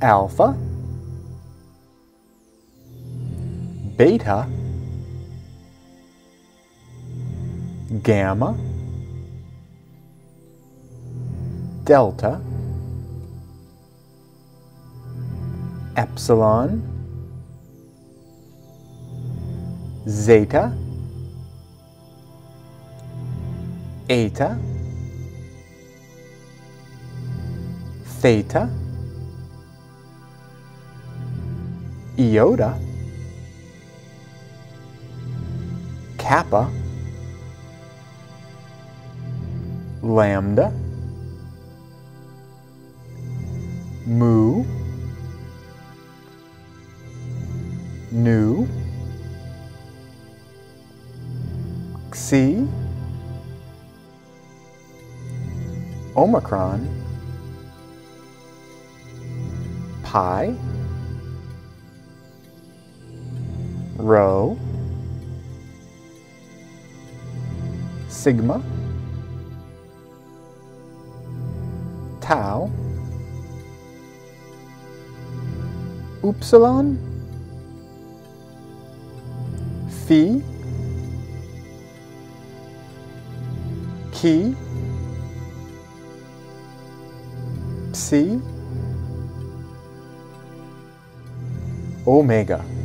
alpha, beta, gamma, delta, epsilon, zeta, eta, theta, iota, kappa, lambda, mu, nu, xi, omicron, pi, rho, sigma, tau, upsilon, phi, chi, psi, omega.